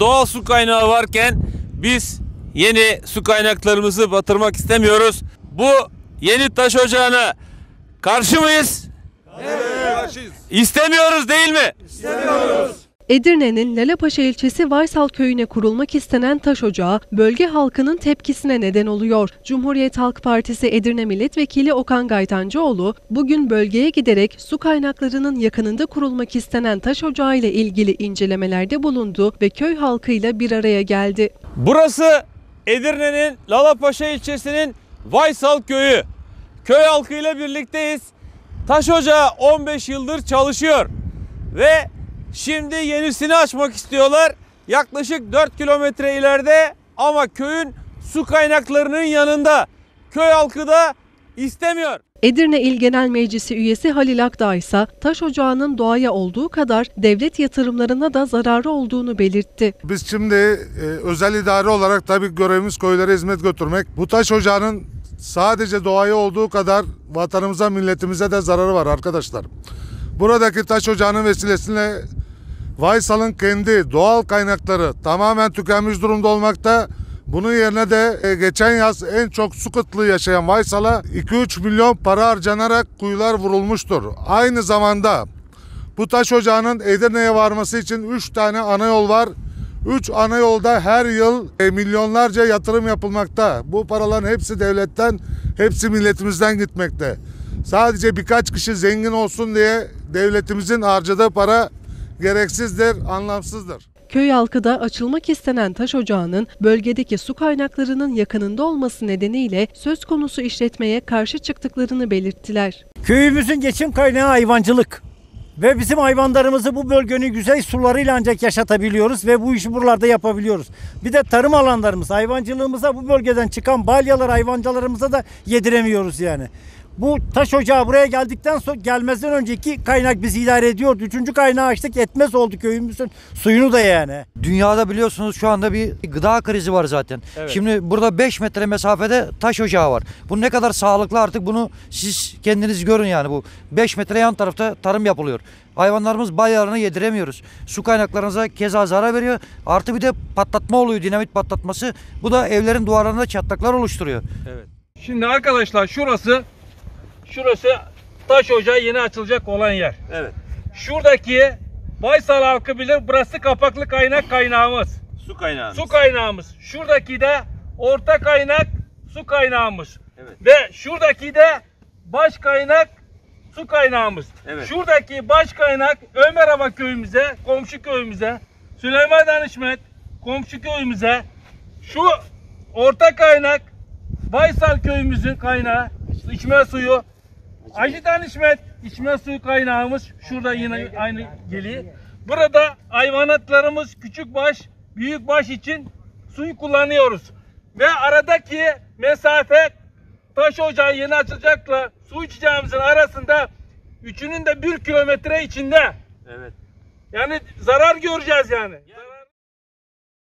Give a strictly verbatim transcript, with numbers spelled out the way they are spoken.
doğal su kaynağı varken biz yeni su kaynaklarımızı batırmak istemiyoruz. Bu yeni taş ocağına karşı mıyız? Evet. Karşıyız. İstemiyoruz değil mi? İstemiyoruz. Edirne'nin Lala Paşa ilçesi Vaysal köyüne kurulmak istenen taş ocağı bölge halkının tepkisine neden oluyor. Cumhuriyet Halk Partisi Edirne Milletvekili Okan Gaytancıoğlu bugün bölgeye giderek su kaynaklarının yakınında kurulmak istenen taş ocağı ile ilgili incelemelerde bulundu ve köy halkıyla bir araya geldi. Burası Edirne'nin Lala Paşa ilçesinin Vaysal köyü. Köy halkıyla birlikteyiz. Taş ocağı on beş yıldır çalışıyor ve şimdi yenisini açmak istiyorlar. Yaklaşık dört kilometre ileride ama köyün su kaynaklarının yanında. Köy halkı da istemiyor. Edirne İl Genel Meclisi üyesi Halil Akdağ ise taş ocağının doğaya olduğu kadar devlet yatırımlarına da zararı olduğunu belirtti. Biz şimdi e, özel idare olarak tabii görevimiz köylere hizmet götürmek. Bu taş ocağının sadece doğaya olduğu kadar vatanımıza, milletimize de zararı var arkadaşlar. Buradaki taş ocağının vesilesiyle Vaysal'ın kendi doğal kaynakları tamamen tükenmiş durumda olmakta. Bunun yerine de geçen yaz en çok su kıtlığı yaşayan Vaysal'a iki üç milyon para harcanarak kuyular vurulmuştur. Aynı zamanda bu taş ocağının Edirne'ye varması için üç tane ana yol var. üç ana yolda her yıl milyonlarca yatırım yapılmakta. Bu paraların hepsi devletten, hepsi milletimizden gitmekte. Sadece birkaç kişi zengin olsun diye devletimizin harcadığı para gereksizdir, anlamsızdır. Köy halkı da açılmak istenen taş ocağının bölgedeki su kaynaklarının yakınında olması nedeniyle söz konusu işletmeye karşı çıktıklarını belirttiler. Köyümüzün geçim kaynağı hayvancılık ve bizim hayvanlarımızı bu bölgenin güzel sularıyla ancak yaşatabiliyoruz ve bu işi buralarda yapabiliyoruz. Bir de tarım alanlarımız, hayvancılığımıza bu bölgeden çıkan balyalar hayvancılarımıza da yediremiyoruz yani. Bu taş ocağı buraya geldikten sonra gelmezden önceki kaynak bizi idare ediyordu. Üçüncü kaynağı açtık etmez oldu köyümüzün suyunu da yani. Dünyada biliyorsunuz şu anda bir gıda krizi var zaten. Evet. Şimdi burada beş metre mesafede taş ocağı var. Bu ne kadar sağlıklı artık bunu siz kendiniz görün yani bu. beş metre yan tarafta tarım yapılıyor. Hayvanlarımız bayarını yediremiyoruz. Su kaynaklarınıza keza zarar veriyor. Artı bir de patlatma oluyor, dinamit patlatması. Bu da evlerin duvarlarında çatlaklar oluşturuyor. Evet. Şimdi arkadaşlar şurası Şurası taş ocağı yeni açılacak olan yer. Evet. Şuradaki Vaysal halkı bilir burası kapaklı kaynak kaynağımız. Su kaynağımız. Su kaynağımız. Şuradaki de orta kaynak su kaynağımız. Evet. Ve şuradaki de baş kaynak su kaynağımız. Evet. Şuradaki baş kaynak Ömerova köyümüze, komşu köyümüze, Süleyman Danışmet komşu köyümüze, şu orta kaynak Vaysal köyümüzün kaynağı, içme suyu. Acıdan İsmet içme suyu kaynağımız şurada yine aynı geliyor. Burada hayvanatlarımız küçükbaş, büyükbaş için suyu kullanıyoruz. Ve aradaki mesafe taş ocağı yeni açılacakla su içeceğimizin arasında üçünün de bir kilometre içinde. Evet. Yani zarar göreceğiz yani.